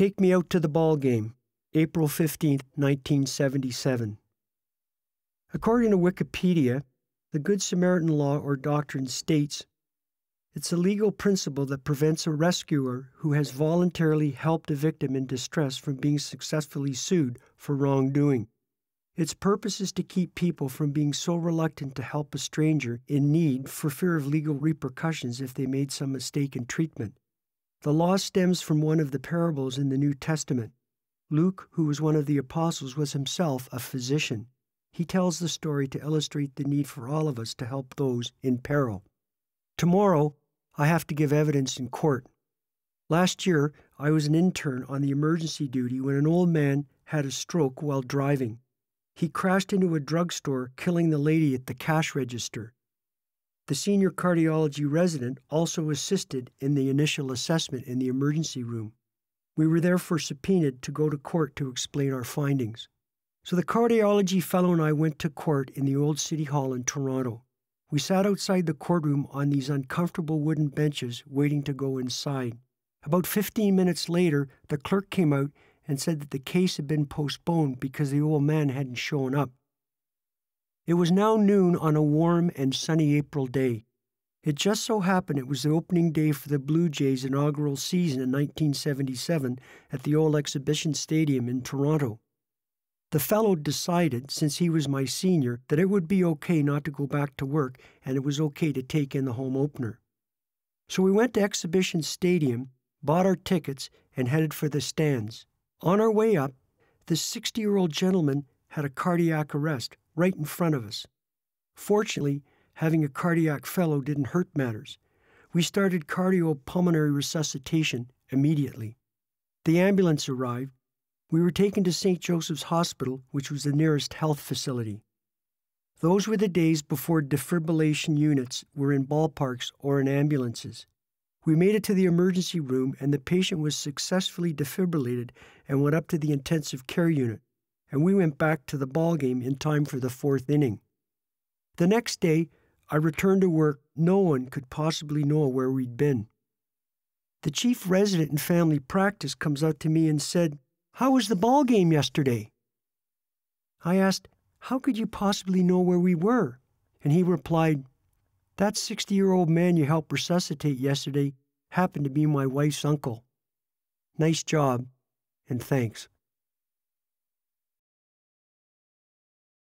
Take Me Out to the Ball Game, April 15, 1977. According to Wikipedia, the Good Samaritan law or doctrine states, "It's a legal principle that prevents a rescuer who has voluntarily helped a victim in distress from being successfully sued for wrongdoing. Its purpose is to keep people from being so reluctant to help a stranger in need for fear of legal repercussions if they made some mistake in treatment." The law stems from one of the parables in the New Testament. Luke, who was one of the apostles, was himself a physician. He tells the story to illustrate the need for all of us to help those in peril. Tomorrow, I have to give evidence in court. Last year, I was an intern on the emergency duty when an old man had a stroke while driving. He crashed into a drugstore, killing the lady at the cash register. The senior cardiology resident also assisted in the initial assessment in the emergency room. We were therefore subpoenaed to go to court to explain our findings. So the cardiology fellow and I went to court in the old City Hall in Toronto. We sat outside the courtroom on these uncomfortable wooden benches waiting to go inside. About 15 minutes later, the clerk came out and said that the case had been postponed because the old man hadn't shown up. It was now noon on a warm and sunny April day. It just so happened it was the opening day for the Blue Jays' inaugural season in 1977 at the old Exhibition Stadium in Toronto. The fellow decided, since he was my senior, that it would be okay not to go back to work and it was okay to take in the home opener. So we went to Exhibition Stadium, bought our tickets, and headed for the stands. On our way up, this 60-year-old gentleman had a cardiac arrest right in front of us. Fortunately, having a cardiac fellow didn't hurt matters. We started cardiopulmonary resuscitation immediately. The ambulance arrived. We were taken to St. Joseph's Hospital, which was the nearest health facility. Those were the days before defibrillation units were in ballparks or in ambulances. We made it to the emergency room, and the patient was successfully defibrillated and went up to the intensive care unit, and we went back to the ballgame in time for the fourth inning. The next day, I returned to work. No one could possibly know where we'd been. The chief resident in family practice comes out to me and said, "How was the ball game yesterday?" I asked, "How could you possibly know where we were?" And he replied, "That 60-year-old man you helped resuscitate yesterday happened to be my wife's uncle. Nice job, and thanks."